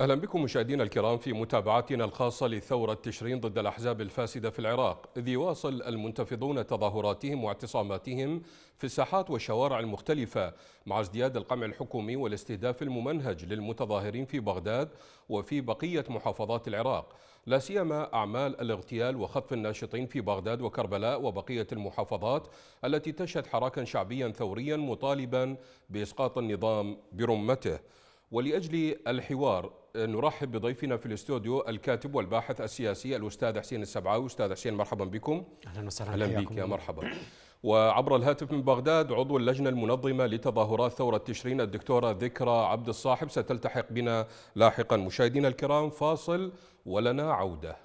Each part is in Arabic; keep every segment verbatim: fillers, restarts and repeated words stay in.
أهلا بكم مشاهدينا الكرام في متابعتنا الخاصة لثورة تشرين ضد الأحزاب الفاسدة في العراق، إذ يواصل المنتفضون تظاهراتهم واعتصاماتهم في الساحات والشوارع المختلفة مع ازدياد القمع الحكومي والاستهداف الممنهج للمتظاهرين في بغداد وفي بقية محافظات العراق، لا سيما أعمال الاغتيال وخطف الناشطين في بغداد وكربلاء وبقية المحافظات التي تشهد حراكا شعبيا ثوريا مطالبا بإسقاط النظام برمته. ولأجل الحوار نرحب بضيفنا في الاستوديو الكاتب والباحث السياسي الأستاذ حسين السبعاوي. أستاذ حسين مرحبا بكم. أهلا وسهلا. أهلا بك يا مرحبا. وعبر الهاتف من بغداد عضو اللجنة المنظمة لتظاهرات ثورة تشرين الدكتورة ذكرى عبد الصاحب ستلتحق بنا لاحقا. مشاهدينا الكرام فاصل ولنا عودة.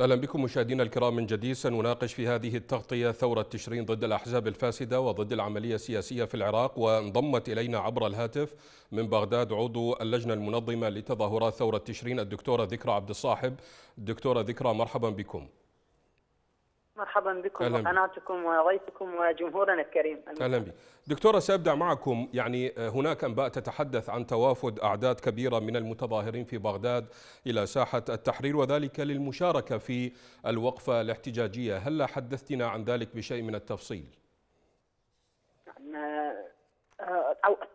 أهلا بكم مشاهدينا الكرام من جديد. سنناقش في هذه التغطية ثورة تشرين ضد الأحزاب الفاسدة وضد العملية السياسية في العراق، وانضمت إلينا عبر الهاتف من بغداد عضو اللجنة المنظمة لتظاهرات ثورة تشرين الدكتورة ذكرى عبد الصاحب. دكتورة ذكرى مرحبا بكم. مرحبا بكم وقناتكم وضيفكم وجمهورنا الكريم. أهلا بك. دكتورة سأبدأ معكم، يعني هناك أنباء تتحدث عن توافد أعداد كبيرة من المتظاهرين في بغداد إلى ساحة التحرير وذلك للمشاركة في الوقفة الاحتجاجية، هل حدثتنا عن ذلك بشيء من التفصيل؟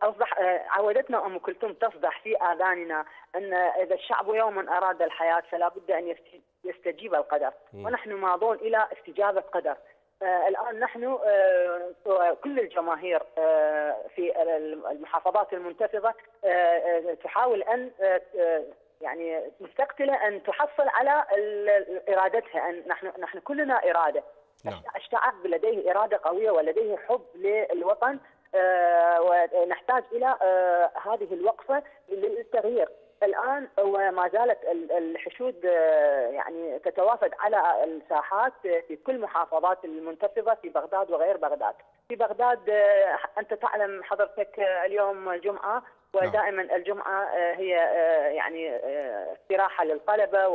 أصبح عودتنا أم كلثوم تصدح في آذاننا أن إذا الشعب يوما أراد الحياة فلا بد أن يستجيب القدر، ونحن ماضون إلى استجابة قدر. آه الآن نحن آه كل الجماهير آه في المحافظات المنتفضة آه تحاول أن آه يعني مستقتلة أن تحصل على إرادتها، أن نحن نحن كلنا إرادة. نعم. الشعب لديه إرادة قوية ولديه حب للوطن، آه ونحتاج إلى آه هذه الوقفة للتغيير. الآن وما زالت الحشود يعني تتوافد على الساحات في كل محافظات المنتفضة في بغداد وغير بغداد. في بغداد أنت تعلم حضرتك اليوم الجمعة، ودائما الجمعة هي يعني استراحة للطلبة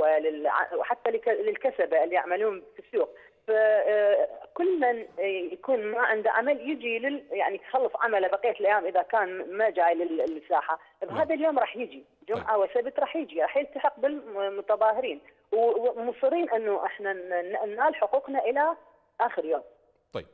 وحتى للكسبة اللي يعملون في السوق، فكل من يكون ما عنده عمل يجي لل يعني يخلص عمله بقية الأيام إذا كان ما جاي للساحة، بهذا اليوم راح يجي جمعة وسبت راح يجي راح يلتحق بالمتظاهرين، ومصرين أنه إحنا ننال حقوقنا إلى آخر يوم. طيب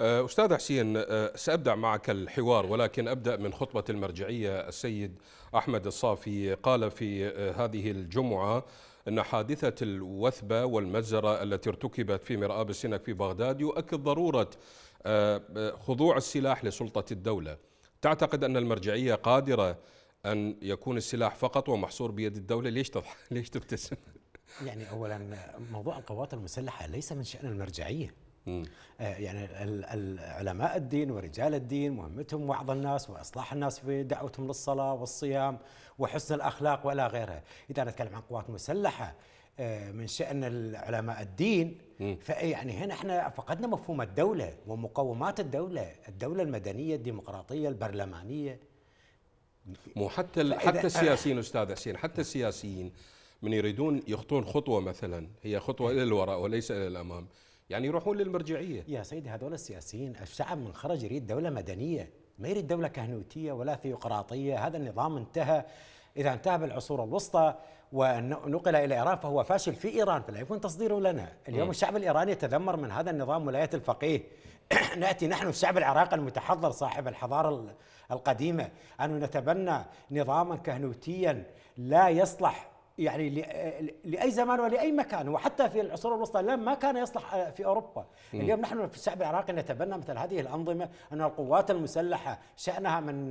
أستاذ حسين سأبدأ معك الحوار، ولكن أبدأ من خطبة المرجعية. السيد أحمد الصافي قال في هذه الجمعة أن حادثة الوثبة والمجزرة التي ارتكبت في مرآب السنك في بغداد يؤكد ضرورة خضوع السلاح لسلطة الدولة. تعتقد أن المرجعية قادرة أن يكون السلاح فقط ومحصور بيد الدولة؟ ليش تضحك؟ ليش تبتسم؟ يعني أولا موضوع القوات المسلحة ليس من شأن المرجعية. يعني علماء الدين ورجال الدين مهمتهم وعظ الناس وإصلاح الناس في دعوتهم للصلاة والصيام وحسن الأخلاق ولا غيرها. إذا نتكلم عن قوات مسلحة من شأن علماء الدين، فيعني هنا احنا فقدنا مفهوم الدولة ومقومات الدولة، الدولة المدنية الديمقراطية البرلمانية. مو حتى حتى السياسيين أستاذ حسين، حتى السياسيين من يريدون يخطون خطوة مثلا هي خطوة إلى الوراء وليس إلى الأمام، يعني يروحون للمرجعية. يا سيدي هذول السياسيين، الشعب من خرج يريد دولة مدنية، ما يريد دولة كهنوتية ولا ثيوقراطية. هذا النظام انتهى، إذا انتهى بالعصور الوسطى ونقل إلى إيران فهو فاشل في إيران، فلا يمكن تصديره لنا. اليوم م. الشعب الإيراني يتذمر من هذا النظام ولاية الفقيه. نأتي نحن الشعب العراقي المتحضر صاحب الحضارة القديمة أن نتبنى نظاما كهنوتيا لا يصلح يعني لأي زمان ولأي مكان، وحتى في العصور الوسطى ما كان يصلح في أوروبا. اليوم نحن في الشعب العراقي نتبنى مثل هذه الأنظمة، أن القوات المسلحة شأنها من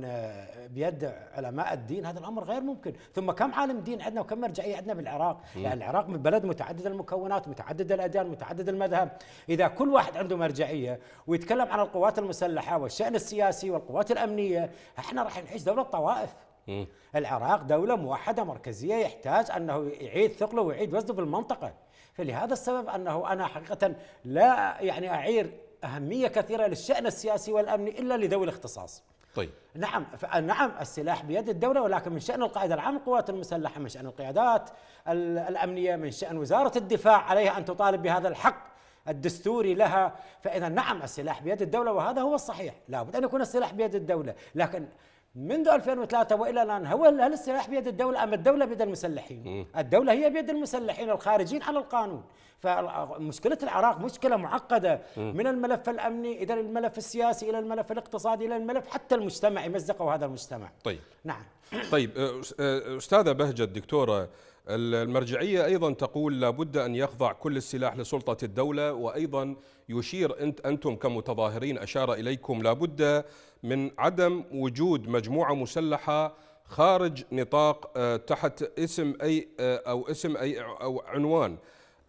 بيد علماء الدين، هذا الأمر غير ممكن. ثم كم عالم دين عندنا وكم مرجعية عندنا بالعراق؟ يعني العراق بلد متعدد المكونات، متعدد الأديان، متعدد المذهب. إذا كل واحد عنده مرجعية ويتكلم عن القوات المسلحة والشأن السياسي والقوات الأمنية، احنا راح نعيش دولة طوائف. العراق دولة موحدة مركزية، يحتاج أنه يعيد ثقله ويعيد وزنه في المنطقة. فلهذا السبب أنه أنا حقيقة لا يعني أعير أهمية كثيرة للشأن السياسي والأمني إلا لذوي الاختصاص. طيب. نعم نعم السلاح بيد الدولة، ولكن من شأن القائد العام القوات المسلحة، من شأن القيادات الأمنية، من شأن وزارة الدفاع عليها أن تطالب بهذا الحق الدستوري لها. فإذا نعم السلاح بيد الدولة وهذا هو الصحيح، لابد أن يكون السلاح بيد الدولة، لكن منذ ألفين وثلاثة وإلى الآن هل السلاح بيد الدولة أم الدولة بيد المسلحين؟ الدولة هي بيد المسلحين الخارجين على القانون. فمشكلة العراق مشكلة معقدة من الملف الأمني إلى الملف السياسي إلى الملف الاقتصادي إلى الملف حتى المجتمعي، مزقوا هذا المجتمع. طيب نعم. طيب أستاذة بهجة الدكتورة، المرجعية أيضا تقول لابد أن يخضع كل السلاح لسلطة الدولة، وأيضا يشير أنت أنتم كمتظاهرين أشار إليكم لابد من عدم وجود مجموعة مسلحة خارج نطاق تحت اسم أي أو اسم أي أو عنوان.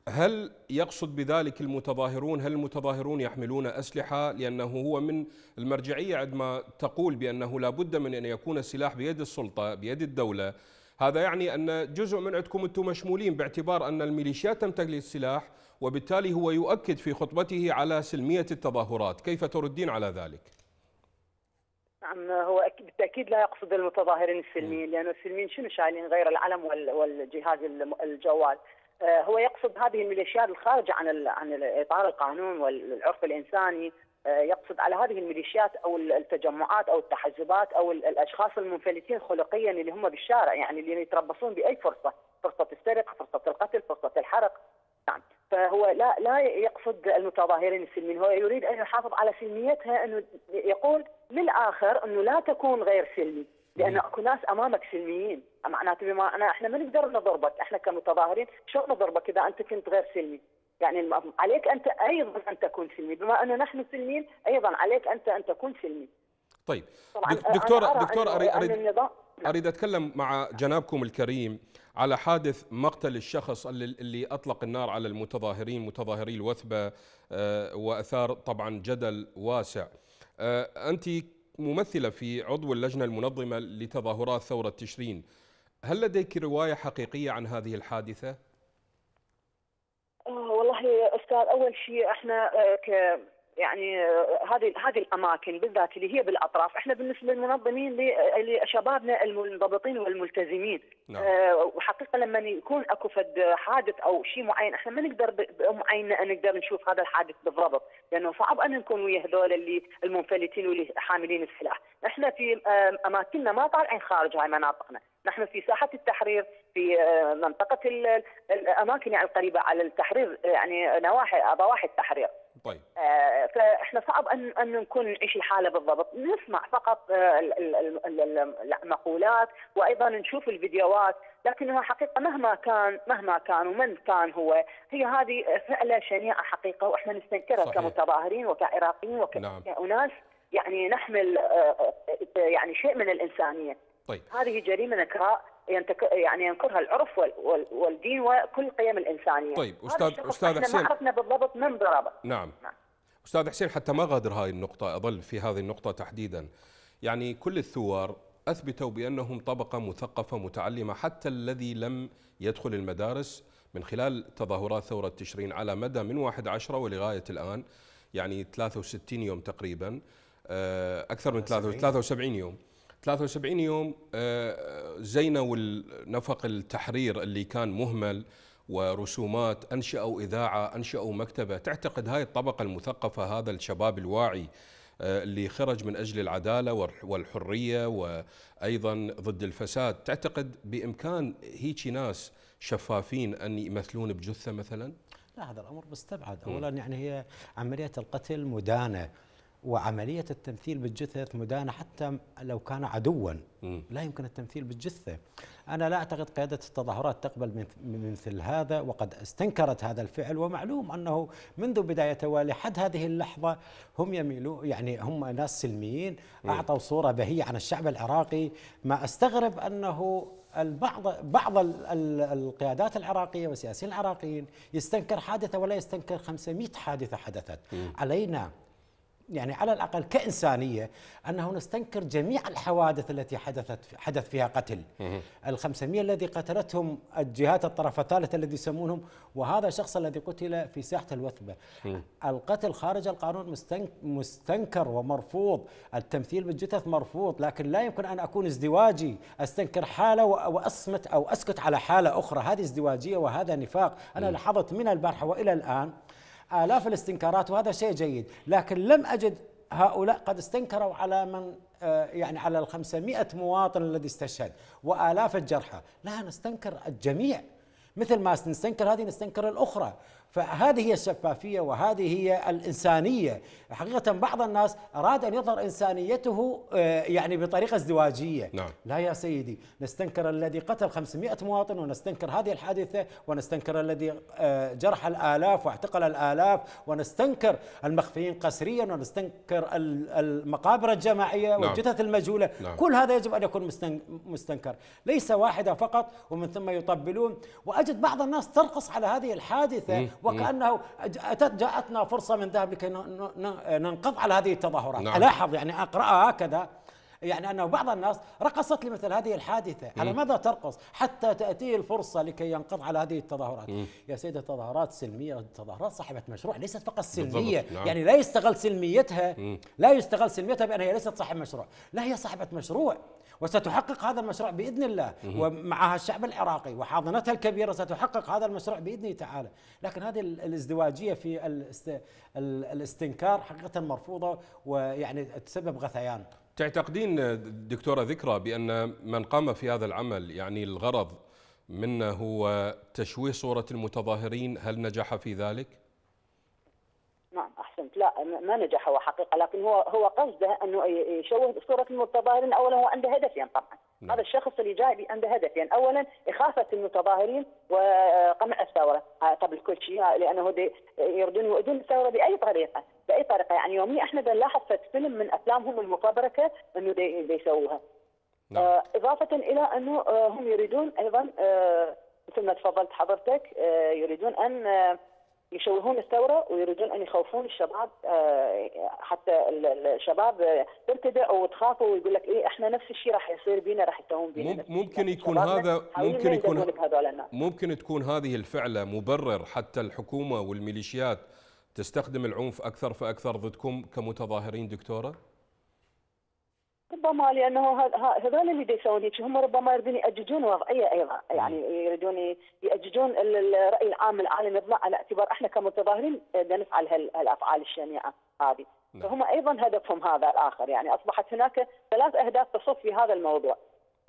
هل يقصد بذلك المتظاهرون؟ هل المتظاهرون يحملون أسلحة؟ لأنه هو من المرجعية عندما تقول بأنه لابد من أن يكون السلاح بيد السلطة بيد الدولة، هذا يعني أن جزء من عندكم أنتم مشمولين باعتبار أن الميليشيات تمتلك السلاح، وبالتالي هو يؤكد في خطبته على سلمية التظاهرات. كيف تردين على ذلك؟ نعم، هو بالتأكيد لا يقصد المتظاهرين السلميين، لأن السلميين شنو شايلين غير العلم والجهاز الجوال. هو يقصد هذه الميليشيات الخارجة عن عن إطار القانون والعرف الإنساني، يقصد على هذه الميليشيات او التجمعات او التحزبات او الاشخاص المنفلتين خلقيا اللي هم بالشارع، يعني اللي يتربصون باي فرصه، فرصه السرقه، فرصه القتل، فرصه الحرق. نعم، فهو لا لا يقصد المتظاهرين السلميين، هو يريد ان يحافظ على سلميتها، انه يقول للاخر انه لا تكون غير سلمي، لان اكو ناس امامك سلميين، معناته بمعنى احنا ما نقدر نضربك، احنا كمتظاهرين شو نضربك اذا انت كنت غير سلمي. يعني عليك أنت أيضا أن تكون سلمي، بما أننا نحن سلميين أيضا عليك أنت أن تكون سلمي. طيب دكتورة دكتورة أريد أريد, أريد أتكلم مع جنابكم الكريم على حادث مقتل الشخص اللي أطلق النار على المتظاهرين متظاهري الوثبة وأثار طبعا جدل واسع. أنت ممثلة في عضو اللجنة المنظمة لتظاهرات ثورة تشرين، هل لديك رواية حقيقية عن هذه الحادثة؟ والله استاذ، اول شيء احنا ك يعني هذه هذه الاماكن بالذات اللي هي بالاطراف، احنا بالنسبه للمنظمين لشبابنا المنضبطين والملتزمين، نعم. أه وحقيقه لما يكون اكو فد حادث او شيء معين احنا ما نقدر بعيننا نقدر نشوف هذا الحادث بالضبط، لانه صعب ان نكون ويا هذول اللي المنفلتين واللي حاملين السلاح. احنا في اماكننا ما طالعين خارج هاي مناطقنا، نحن في ساحة التحرير، في منطقة الأماكن يعني القريبة على التحرير، يعني نواحي ضواحي التحرير. طيب. فإحنا صعب أن أن نكون نعيش الحالة بالضبط، نسمع فقط المقولات وأيضا نشوف الفيديوهات، لكنها حقيقة مهما كان مهما كان ومن كان هو، هي هذه فعلة شنيعة حقيقة، وإحنا نستنكرها كمتظاهرين وكعراقيين وكأناس، نعم. يعني نحمل يعني شيء من الإنسانية. طيب. هذه جريمة نكراء يعني ينكرها العرف والدين وكل قيم الإنسانية. طيب أستاذ أستاذ حسين، ما عرفنا بالضبط من ضربه. نعم. نعم أستاذ حسين، حتى ما غادر هاي النقطة، أظل في هذه النقطة تحديدا، يعني كل الثوار أثبتوا بأنهم طبقة مثقفة متعلمة، حتى الذي لم يدخل المدارس من خلال تظاهرات ثورة تشرين على مدى من واحد عشر ولغاية الآن، يعني ثلاثة وستين يوم تقريبا، أكثر من ثلاثة وسبعين يوم ثلاثة وسبعين يوم زينوا نفق التحرير اللي كان مهمل ورسومات، أنشأوا إذاعة، أنشأوا مكتبة. تعتقد هاي الطبقة المثقفة، هذا الشباب الواعي اللي خرج من أجل العدالة والحرية وأيضا ضد الفساد، تعتقد بإمكان هيك ناس شفافين أن يمثلون بجثة مثلا؟ لا، هذا الأمر مستبعد. أولا يعني هي عملية القتل مدانة، وعملية التمثيل بالجثث مدانة، حتى لو كان عدوا لا يمكن التمثيل بالجثة. أنا لا أعتقد قيادة التظاهرات تقبل من مثل هذا، وقد استنكرت هذا الفعل، ومعلوم أنه منذ بدايته ولحد هذه اللحظة هم يميلون، يعني هم ناس سلميين، أعطوا صورة بهية عن الشعب العراقي. ما أستغرب أنه البعض بعض القيادات العراقية والسياسيين العراقيين يستنكر حادثة ولا يستنكر خمسمئة حادثة حدثت. علينا يعني على الأقل كإنسانية أنه نستنكر جميع الحوادث التي حدثت حدث فيها قتل. الخمسمائة الذي قتلتهم الجهات الطرف الثالث الذي يسمونهم، وهذا الشخص الذي قتل في ساحة الوثبة. القتل خارج القانون مستنكر ومرفوض، التمثيل بالجثث مرفوض، لكن لا يمكن أن أكون ازدواجي أستنكر حالة وأصمت أو أسكت على حالة أخرى. هذه ازدواجية وهذا نفاق. أنا لاحظت من البارحة وإلى الآن آلاف الاستنكارات وهذا شيء جيد، لكن لم أجد هؤلاء قد استنكروا على من يعني على الخمسمائة مواطن الذي استشهد وآلاف الجرحى. لا، نستنكر الجميع، مثل ما نستنكر هذه نستنكر الأخرى. فهذه هي الشفافية وهذه هي الإنسانية. حقيقة بعض الناس أراد أن يظهر إنسانيته يعني بطريقة ازدواجية. نعم. لا يا سيدي، نستنكر الذي قتل خمسمائة مواطن ونستنكر هذه الحادثة ونستنكر الذي جرح الآلاف واعتقل الآلاف ونستنكر المخفيين قسريا ونستنكر المقابر الجماعية. نعم. والجثث المجهولة. نعم. كل هذا يجب أن يكون مستنكر، ليس واحدة فقط ومن ثم يطبلون. وأجد بعض الناس ترقص على هذه الحادثة م. وكأنه جاءتنا فرصة من ذهب لكي ننقض على هذه التظاهرات. نعم. ألاحظ يعني أقرأها هكذا، يعني أنه بعض الناس رقصت لمثل هذه الحادثة. على ماذا ترقص حتى تأتيه الفرصة لكي ينقض على هذه التظاهرات؟ مم. يا سيدة، تظاهرات سلمية، تظاهرات صاحبة مشروع، ليست فقط سلمية. نعم. يعني لا يستغل سلميتها مم. لا يستغل سلميتها بأنها هي ليست صاحب مشروع. لا، هي صاحبة مشروع وستحقق هذا المشروع بإذن الله، ومعها الشعب العراقي وحاضنتها الكبيرة ستحقق هذا المشروع بإذنه تعالى. لكن هذه الازدواجية في الاستنكار حقيقة مرفوضة ويعني تسبب غثيان. تعتقدين دكتورة ذكرى بأن من قام في هذا العمل يعني الغرض منه هو تشويه صورة المتظاهرين، هل نجح في ذلك؟ نعم أحسنت، لا ما نجح هو حقيقة، لكن هو هو قصده أنه يشوه صورة المتظاهرين. أولا هو عنده هدفين طبعا. نعم. هذا الشخص اللي جاي عنده هدفين، أولا إخافة المتظاهرين وقمع الثورة قبل كل شيء، لأنه يريدون يؤذون الثورة بأي طريقة بأي طريقة. يعني يوميا احنا بنلاحظ في فيلم من أفلامهم المفبركة أنه بيسووها. نعم. آه إضافة إلى أنه آه هم يريدون أيضا آه مثل ما تفضلت حضرتك آه يريدون أن آه يشوهون الثورة ويريدون أن يخوفون الشباب، حتى الشباب ترتدع وتخاف ويقول لك إيه إحنا نفس الشيء راح يصير بينا، راح يتهون بينا. ممكن يكون هذا ممكن يكون ممكن تكون هذه الفعلة مبرر حتى الحكومة والميليشيات تستخدم العنف أكثر فأكثر ضدكم كمتظاهرين دكتورة؟ ربما، لانه هذول اللي يسوون هيك هم ربما يريدون يأججون وضعيه ايضا، يعني يريدون يأججون الراي العام العالم يطلع على اعتبار احنا كمتظاهرين نفعل هالافعال الشنيعه هذه. فهم ايضا هدفهم هذا الاخر، يعني اصبحت هناك ثلاث اهداف تصف في هذا الموضوع.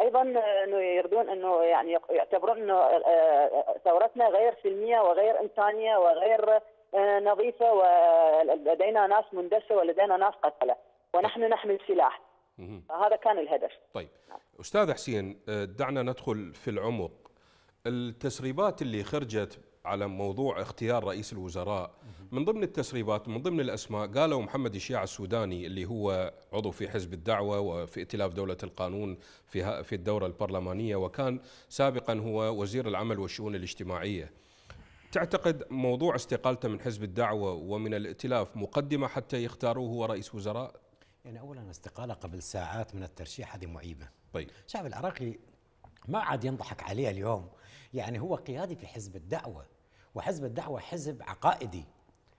ايضا انه يريدون انه يعني يعتبرون انه ثورتنا غير سلميه وغير انسانيه وغير نظيفه ولدينا ناس مندسه ولدينا ناس قتله ونحن نحمل سلاح. هذا كان الهدف. طيب أستاذ حسين، دعنا ندخل في العمق. التسريبات اللي خرجت على موضوع اختيار رئيس الوزراء، من ضمن التسريبات من ضمن الأسماء قالوا محمد شياع السوداني اللي هو عضو في حزب الدعوة وفي ائتلاف دولة القانون في في الدورة البرلمانية، وكان سابقا هو وزير العمل والشؤون الاجتماعية. تعتقد موضوع استقالته من حزب الدعوة ومن الائتلاف مقدمة حتى يختاروه هو رئيس وزراء؟ يعني أولا استقالة قبل ساعات من الترشيح هذه معيبة. طيب الشعب العراقي ما عاد ينضحك عليه اليوم، يعني هو قيادي في حزب الدعوة وحزب الدعوة حزب عقائدي.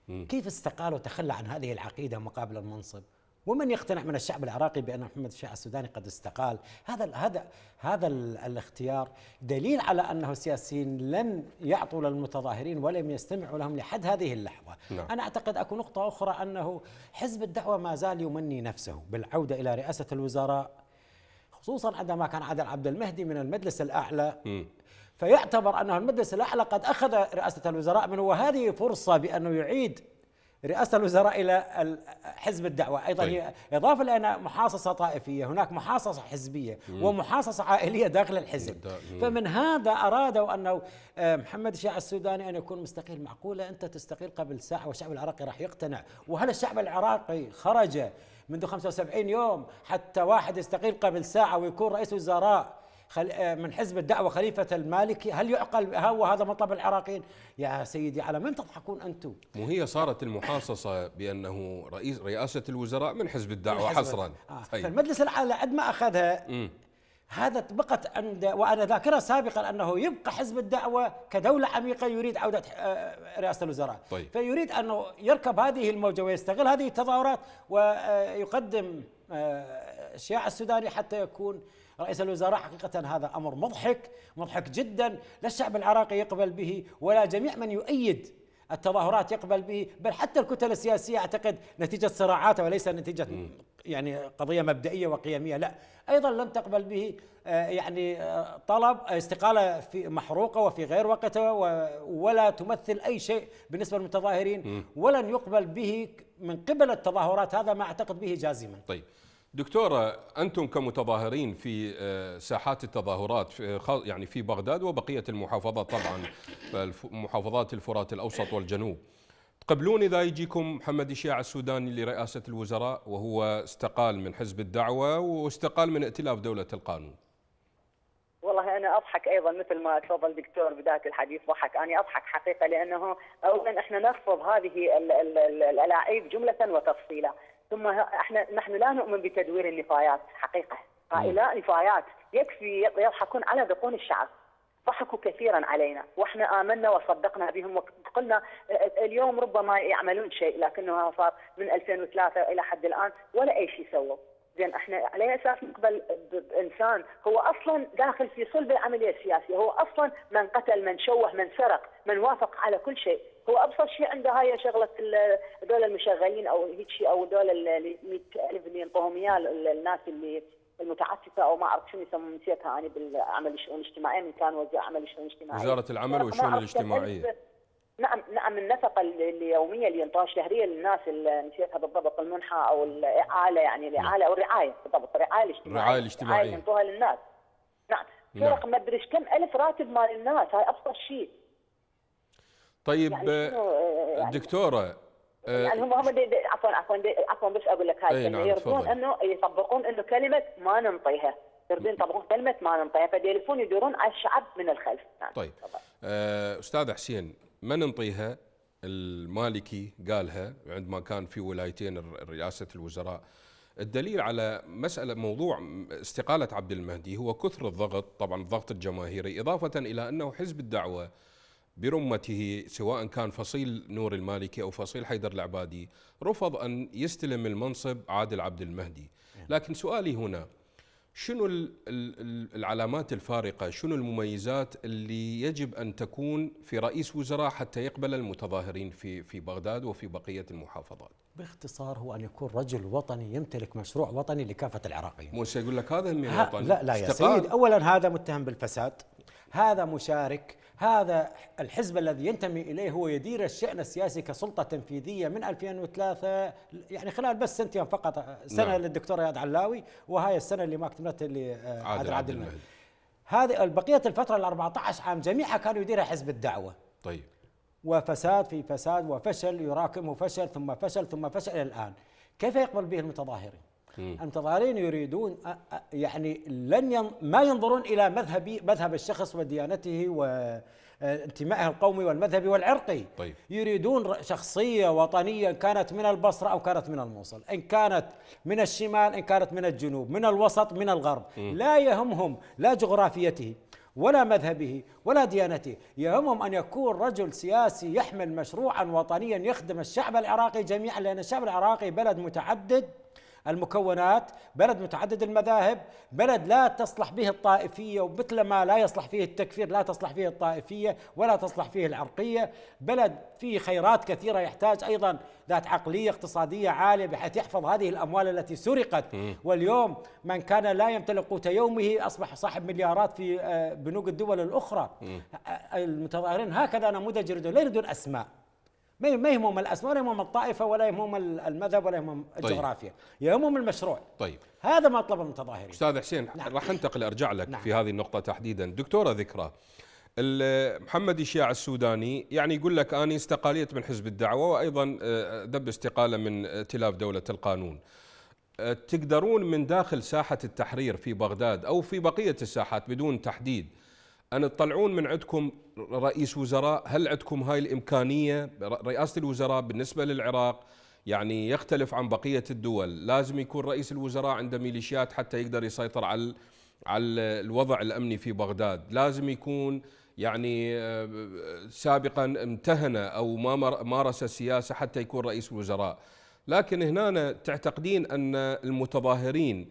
م. كيف استقال وتخلى عن هذه العقيدة مقابل المنصب؟ ومن يقتنع من الشعب العراقي بأن محمد شياع السوداني قد استقال؟ هذا هذا هذا الاختيار دليل على أنه السياسيين لم يعطوا للمتظاهرين ولم يستمعوا لهم لحد هذه اللحظة. لا. أنا أعتقد أكو نقطة أخرى، أنه حزب الدعوة ما زال يمني نفسه بالعودة إلى رئاسة الوزراء، خصوصا عندما كان عادل عبد المهدي من المجلس الأعلى. م. فيعتبر أنه المجلس الأعلى قد أخذ رئاسة الوزراء منه، وهذه فرصة بأنه يعيد رئاسة الوزراء إلى حزب الدعوة. أيضا طيب. هي إضافة لأنها محاصصة طائفية، هناك محاصصة حزبية مم. ومحاصصة عائلية داخل الحزب. مم. فمن هذا أرادوا أنه محمد شياع السوداني أن يكون مستقيل. معقولة أنت تستقيل قبل ساعة والشعب العراقي راح يقتنع؟ وهل الشعب العراقي خرج منذ خمسة وسبعين يوم حتى واحد يستقيل قبل ساعة ويكون رئيس وزراء؟ من حزب الدعوة خليفة المالكي، هل يعقل هو هذا مطلب العراقيين؟ يا سيدي على من تضحكون أنتم؟ وهي صارت المحاصصة بأنه رئيس رئاسة الوزراء من حزب الدعوة حصرا. آه. فالمجلس العام قد ما أخذها م. هذا طبقت عند، وأنا ذاكرة سابقا أنه يبقى حزب الدعوة كدولة عميقة يريد عودة رئاسة الوزراء. طيب. فيريد أنه يركب هذه الموجة ويستغل هذه التظاهرات ويقدم شياع السوداني حتى يكون رئيس الوزراء. حقيقة هذا أمر مضحك مضحك جدا، لا الشعب العراقي يقبل به ولا جميع من يؤيد التظاهرات يقبل به، بل حتى الكتل السياسية أعتقد نتيجة صراعات وليس نتيجة م. يعني قضية مبدئية وقيمية، لا أيضا لم تقبل به يعني طلب استقالة في محروقة وفي غير وقتها ولا تمثل أي شيء بالنسبة للمتظاهرين، ولن يقبل به من قبل التظاهرات، هذا ما أعتقد به جازما. طيب دكتورة، أنتم كمتظاهرين في ساحات التظاهرات يعني في بغداد وبقية المحافظات، طبعا محافظات الفرات الأوسط والجنوب، تقبلون إذا يجيكم محمد شياع السوداني لرئاسة الوزراء وهو استقال من حزب الدعوة واستقال من ائتلاف دولة القانون؟ والله أنا أضحك أيضا مثل ما تفضل دكتور بداية الحديث، ضحك أنا أضحك حقيقة، لأنه أولا إحنا نرفض هذه الألاعيب جملة وتفصيلا، ثم احنا نحن لا نؤمن بتدوير النفايات حقيقه، هؤلاء نفايات يكفي يضحكون على ذقون الشعب، ضحكوا كثيرا علينا واحنا امنا وصدقنا بهم وقلنا اليوم ربما يعملون شيء، لكنه صار من ألفين وثلاثة الى حد الان ولا اي شيء سووا. زين احنا على اساس نقبل بانسان هو اصلا داخل في صلب العمليه السياسيه، هو اصلا من قتل، من شوه، من سرق، من وافق على كل شيء، هو ابسط شيء عنده هاي شغله هذول المشغلين او هيك شيء، او هذول اللي مئة ألف اللي ينطوهم اياه الناس اللي المتعسفه او ما اعرف شنو يسمون، نسيتها انا بالعمل الشؤون الاجتماعيه، من كان وزير عمل الشؤون الاجتماعيه، وزاره العمل والشؤون الاجتماعيه، نعم نعم النفقه اليوميه اللي ينطوها شهريه للناس، نسيتها بالضبط المنحه او الاعاله، يعني الاعاله او الرعايه، بالضبط الرعايه الاجتماعيه، الرعايه الاجتماعيه ينطوها للناس، نعم فرق ما ادري كم الف راتب مال الناس، هاي ابسط شيء. طيب يعني دكتوره يعني هم هم عفوا عفوا عفوا بس اقول لك هاي الكلمه، يردون انه يطبقون انه كلمه ما ننطيها، يردون يطبقون كلمه ما ننطيها، فيلفون يدورون على الشعب من الخلف. يعني طيب أه استاذ حسين، ما ننطيها المالكي قالها عندما كان في ولايتين رئاسه الوزراء، الدليل على مساله موضوع استقاله عبد المهدي هو كثر الضغط، طبعا الضغط الجماهيري، اضافه الى انه حزب الدعوه برمته سواء كان فصيل نور المالكي أو فصيل حيدر العبادي رفض أن يستلم المنصب عادل عبد المهدي. لكن سؤالي هنا، شنو العلامات الفارقة، شنو المميزات اللي يجب أن تكون في رئيس وزراء حتى يقبل المتظاهرين في في بغداد وفي بقية المحافظات؟ باختصار هو أن يكون رجل وطني يمتلك مشروع وطني لكافة العراقيين. مو سيقول لك هذا من الوطني، لا لا يا سيد، أولا هذا متهم بالفساد، هذا مشارك، هذا الحزب الذي ينتمي إليه هو يدير الشأن السياسي كسلطة تنفيذية من ألفين وثلاثة، يعني خلال بس سنتين فقط، سنة نعم. للدكتور اياد علاوي، وهاي السنة اللي ما كتمت اللي عادل عبد المهدي. هذه بقية الفترة ال أربعة عشر عام جميعها كانوا يديرها حزب الدعوة. طيب. وفساد في فساد وفشل يراكمه فشل ثم فشل ثم فشل إلى الآن. كيف يقبل به المتظاهرين؟ المتظاهرين يريدون يعني لن ين ما ينظرون الى مذهب مذهب الشخص وديانته وانتمائه القومي والمذهبي والعرقي. طيب. يريدون شخصيه وطنيه، كانت من البصره او كانت من الموصل، ان كانت من الشمال ان كانت من الجنوب، من الوسط من الغرب، م. لا يهمهم لا جغرافيته ولا مذهبه ولا ديانته، يهمهم أن يكون رجل سياسي يحمل مشروعا وطنيا يخدم الشعب العراقي جميعا، لأن الشعب العراقي بلد متعدد المكونات، بلد متعدد المذاهب، بلد لا تصلح به الطائفية، ومثل ما لا يصلح فيه التكفير لا تصلح فيه الطائفية ولا تصلح فيه العرقية، بلد فيه خيرات كثيرة، يحتاج أيضا ذات عقلية اقتصادية عالية بحيث يحفظ هذه الأموال التي سرقت. واليوم من كان لا يمتلك قوت يومه أصبح صاحب مليارات في بنوك الدول الأخرى. المتظاهرين هكذا نموذج يريدون، لا يريدون أسماء، ما يهمهم الأسماء ولا يهمهم الطائفة ولا يهمهم المذهب ولا يهمهم الجغرافيا، يهمهم المشروع. طيب هذا ما طلب المتظاهرين. أستاذ حسين نعم. راح أنتقل أرجع لك نعم. في هذه النقطة تحديدا. دكتورة ذكرى، محمد شياع السوداني يعني يقول لك أنا استقاليت من حزب الدعوة وأيضا دب استقالة من ائتلاف دولة القانون، تقدرون من داخل ساحة التحرير في بغداد أو في بقية الساحات بدون تحديد أن تطلعون من عندكم رئيس وزراء؟ هل عندكم هاي الإمكانية؟ رئاسة الوزراء بالنسبة للعراق يعني يختلف عن بقية الدول، لازم يكون رئيس الوزراء عنده ميليشيات حتى يقدر يسيطر على على الوضع الأمني في بغداد، لازم يكون يعني سابقا امتهن أو ما مارس السياسة حتى يكون رئيس الوزراء. لكن هنا تعتقدين أن المتظاهرين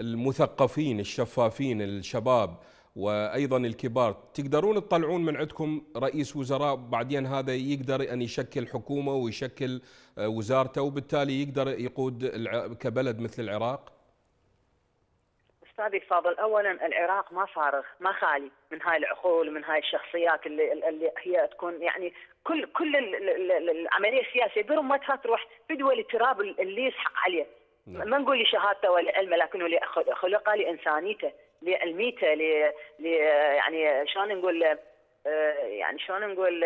المثقفين الشفافين الشباب وأيضا الكبار تقدرون تطلعون من عندكم رئيس وزراء بعدين هذا يقدر أن يشكل حكومة ويشكل وزارته وبالتالي يقدر يقود كبلد مثل العراق؟ أستاذي فاضل، أولا العراق ما فارغ، ما خالي من هاي العقول ومن هاي الشخصيات اللي, اللي هي تكون يعني كل كل العملية السياسية برمتها تروح في دول التراب اللي يسحق عليه. نعم. ما نقول لشهادته ولا علمه، لكنه خلق لإنسانيته، لعلميته، ل يعني شلون نقول يعني شلون نقول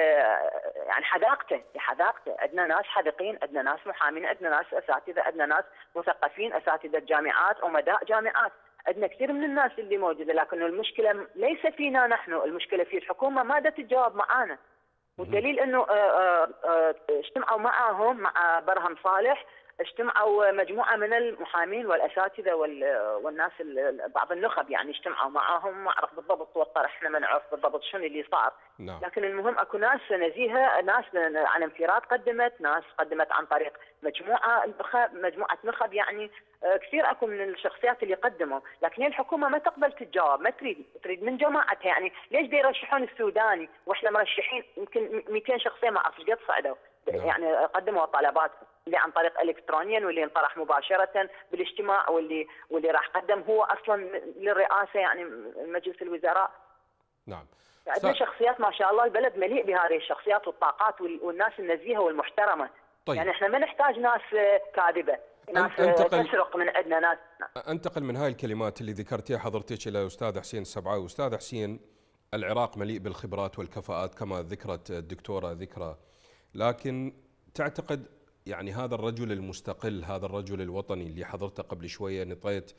يعني حداقته، لحداقته. عندنا ناس حدقين، عندنا ناس محامين، عندنا ناس أساتذة، عندنا ناس مثقفين، أساتذة جامعات، عمداء جامعات، عندنا كثير من الناس اللي موجوده، لكن المشكله ليس فينا نحن، المشكله في الحكومه ما دت تجاوب معانا. والدليل انه اجتمعوا معهم مع برهم صالح، اجتمعوا مجموعه من المحامين والاساتذه والناس بعض النخب، يعني اجتمعوا معاهم، ما اعرف بالضبط وطر احنا ما نعرف بالضبط شنو اللي صار. لا. لكن المهم اكو ناس نزيهه، ناس عن انفراد قدمت، ناس قدمت عن طريق مجموعه نخب، مجموعه نخب، يعني كثير اكو من الشخصيات اللي قدموا، لكن الحكومه ما تقبل تتجاوب، ما تريد تريد من جماعتها. يعني ليش بيرشحون السوداني واحنا مرشحين يمكن مئتين شخصيه، ما اعرف ايش قد صعدوا، يعني قدموا طلبات اللي عن طريق الكترونيا واللي انطرح مباشره بالاجتماع واللي واللي راح قدم هو اصلا للرئاسه يعني مجلس الوزراء. نعم. عندنا س... شخصيات ما شاء الله، البلد مليء بهذه الشخصيات والطاقات والناس النزيهه والمحترمه. طيب. يعني احنا ما نحتاج ناس كاذبه، ناس أنتقل... تسرق من عندنا ناس. انتقل من هاي الكلمات اللي ذكرتيها حضرتك الى استاذ حسين السبعاوي. استاذ حسين، العراق مليء بالخبرات والكفاءات كما ذكرت الدكتوره ذكرى، لكن تعتقد يعني هذا الرجل المستقل، هذا الرجل الوطني اللي حضرته قبل شوية نطيت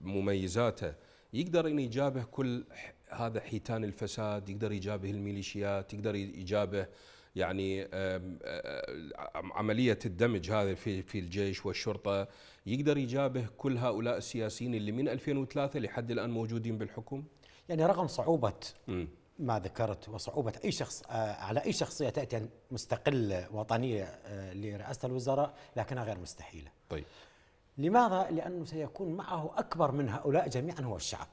مميزاته، يقدر أن يجابه كل هذا حيتان الفساد؟ يقدر يجابه الميليشيات؟ يقدر يجابه يعني عملية الدمج هذا في في الجيش والشرطة؟ يقدر يجابه كل هؤلاء السياسيين اللي من ألفين وثلاثة لحد الآن موجودين بالحكم؟ يعني رغم صعوبة م. ما ذكرت وصعوبة أي شخص على أي شخصية تأتي مستقلة وطنية لرئاسة الوزراء، لكنها غير مستحيلة. طيب. لماذا؟ لأنه سيكون معه أكبر من هؤلاء جميعا هو الشعب.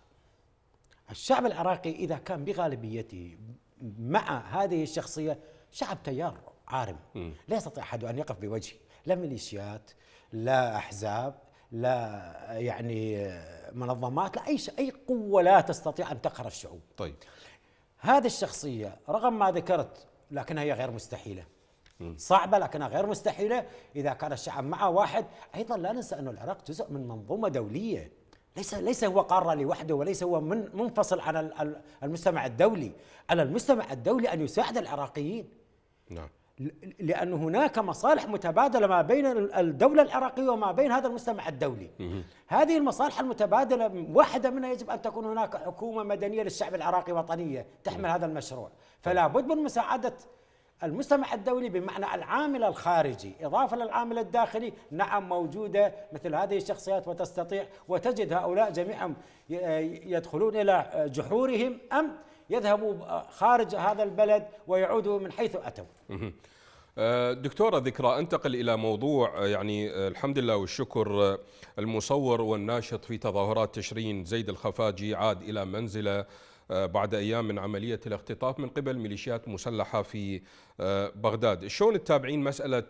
الشعب العراقي إذا كان بغالبيته مع هذه الشخصية، شعب تيار عارم، م. لا يستطيع أحد أن يقف بوجهه، لا ميليشيات، لا أحزاب، لا يعني منظمات، لا أي أي قوة لا تستطيع أن تقهر الشعوب. طيب. هذه الشخصية رغم ما ذكرت لكنها هي غير مستحيلة، صعبة لكنها غير مستحيلة إذا كان الشعب معه واحد. أيضا لا ننسى أن العراق جزء من منظومة دولية، ليس ليس هو قارة لوحده، وليس هو من منفصل عن المجتمع الدولي. على المجتمع الدولي أن يساعد العراقيين. نعم. لأن هناك مصالح متبادلة ما بين الدولة العراقية وما بين هذا المجتمع الدولي. هذه المصالح المتبادلة واحدة منها يجب أن تكون هناك حكومة مدنية للشعب العراقي وطنية تحمل هذا المشروع، فلا بد من مساعدة المجتمع الدولي بمعنى العامل الخارجي إضافة للعامل الداخلي. نعم موجودة مثل هذه الشخصيات وتستطيع، وتجد هؤلاء جميعا يدخلون إلى جحورهم أم يذهبوا خارج هذا البلد ويعودوا من حيث أتوا. دكتورة ذكرى، أنتقل إلى موضوع يعني الحمد لله والشكر، المصور والناشط في تظاهرات تشرين زيد الخفاجي عاد إلى منزله بعد أيام من عملية الاختطاف من قبل ميليشيات مسلحة في بغداد. شلون تتابعين مسألة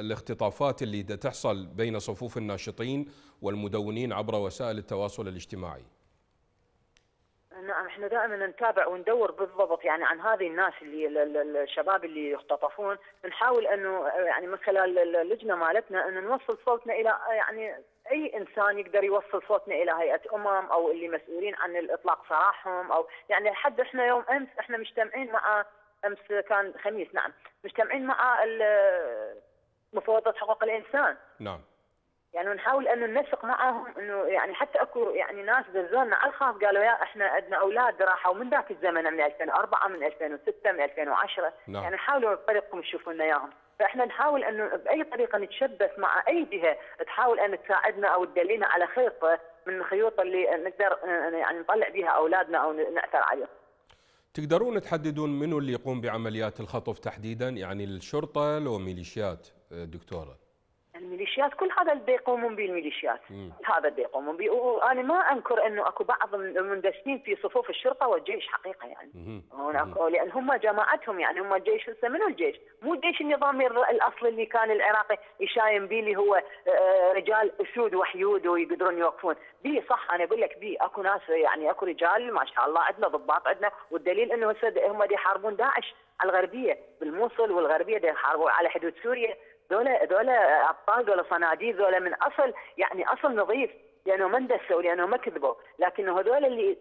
الاختطافات اللي تحصل بين صفوف الناشطين والمدونين عبر وسائل التواصل الاجتماعي؟ نعم، احنا دائما نتابع وندور بالضبط يعني عن هذه الناس اللي الشباب اللي يختطفون، نحاول انه يعني من خلال اللجنه مالتنا انه نوصل صوتنا الى يعني اي انسان يقدر يوصل صوتنا الى هيئه امم او اللي مسؤولين عن الاطلاق سراحهم، او يعني حتى احنا يوم امس احنا مجتمعين مع، امس كان خميس، نعم، مجتمعين مع مفوضه حقوق الانسان. نعم. يعني نحاول انه ننسق معهم انه يعني حتى اكو يعني ناس دزونا على الخاص قالوا يا احنا عندنا اولاد راحوا من ذاك الزمن من ألفين وأربعة من ألفين وستة من ألفين وعشرة لا. يعني حاولوا بطريقكم تشوفوا لنا اياهم، فاحنا نحاول انه باي طريقه نتشبث مع اي جهه تحاول ان تساعدنا او تدلينا على خيط من الخيوط اللي نقدر يعني نطلع بها اولادنا او نعثر عليهم. تقدرون تحددون منو اللي يقوم بعمليات الخطف تحديدا؟ يعني الشرطه لو ميليشيات دكتوره؟ الميليشيات كل هذا اللي بيقومون به الميليشيات، هذا اللي بيقومون به، وانا ما انكر انه اكو بعض المندسين في صفوف الشرطه والجيش حقيقه يعني، هناك لان هم جماعتهم يعني هم الجيش هسه منو الجيش؟ مو الجيش النظامي الاصلي اللي كان العراقي يشايم به اللي هو رجال اسود وحيود ويقدرون يوقفون، بي صح انا اقول لك بي اكو ناس يعني اكو رجال ما شاء الله عندنا ضباط عندنا، والدليل انه هسه هم يحاربون داعش على الغربيه بالموصل والغربيه يحاربوا على حدود سوريا، ذولا ذولا ابطال ذولا صناديق ذولا من اصل يعني اصل نظيف لانه ما اندسوا لانه ما كذبوا، لكن هذول اللي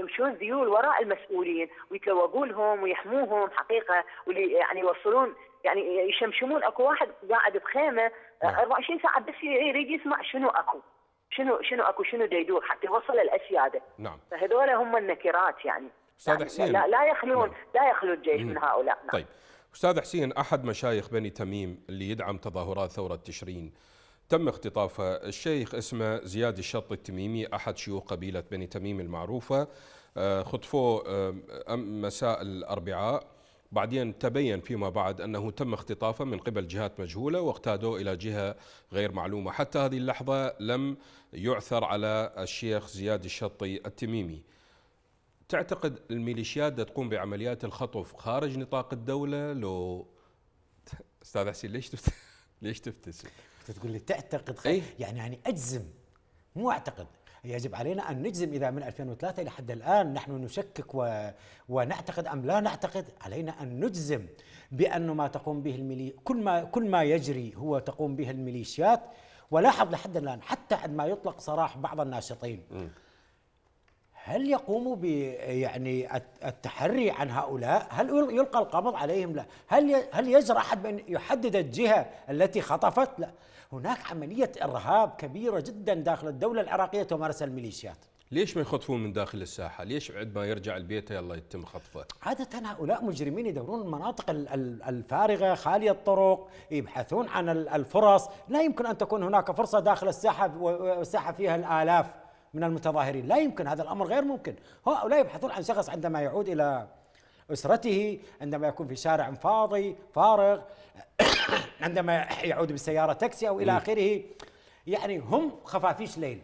يمشون ذيول وراء المسؤولين ويتوقوا لهم ويحموهم حقيقه واللي يعني يوصلون يعني يشمشمون اكو واحد قاعد بخيمه أربعة وعشرين ساعه بس يريد يسمع شنو اكو شنو شنو اكو شنو ديدور حتى يوصل للاسياده. نعم فهذول هم النكرات يعني استاذ حسين لا لا يخلون نعم. لا يخلو الجيش من هؤلاء. نعم. طيب أستاذ حسين، أحد مشايخ بني تميم اللي يدعم تظاهرات ثورة تشرين تم اختطافه، الشيخ اسمه زياد الشطي التميمي أحد شيوخ قبيلة بني تميم المعروفة، خطفوه مساء الأربعاء، بعدين تبين فيما بعد أنه تم اختطافه من قبل جهات مجهولة واقتادوه إلى جهة غير معلومة، حتى هذه اللحظة لم يعثر على الشيخ زياد الشطي التميمي. تعتقد الميليشيات تقوم بعمليات الخطف خارج نطاق الدولة لو استاذ حسين ليش تفت... ليش تبتسم؟ تقول لي تعتقد خ... إيه؟ يعني يعني اجزم مو اعتقد، يجب علينا ان نجزم اذا من ألفين وثلاثة الى حد الان نحن نشكك و... ونعتقد ام لا نعتقد، علينا ان نجزم بانه ما تقوم به الميلي كل ما كل ما يجري هو تقوم به الميليشيات. ولاحظ لحد الان حتى عندما يطلق سراح بعض الناشطين م. هل يقوموا ب يعني التحري عن هؤلاء؟ هل يلقى القبض عليهم؟ لا. هل هل يجرى احد بان يحدد الجهه التي خطفت؟ لا. هناك عمليه ارهاب كبيره جدا داخل الدوله العراقيه تمارسها الميليشيات. ليش ما يخطفون من داخل الساحه؟ ليش بعد ما يرجع البيت يلا يتم خطفه؟ عاده هؤلاء مجرمين يدورون المناطق الفارغه خاليه الطرق، يبحثون عن الفرص، لا يمكن ان تكون هناك فرصه داخل الساحه والساحه فيها الالاف من المتظاهرين، لا يمكن، هذا الأمر غير ممكن. هؤلاء يبحثون عن شخص عندما يعود إلى أسرته، عندما يكون في شارع فاضي فارغ، عندما يعود بسيارة تاكسي أو إلى آخره، يعني هم خفافيش ليل.